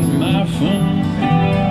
get my fun.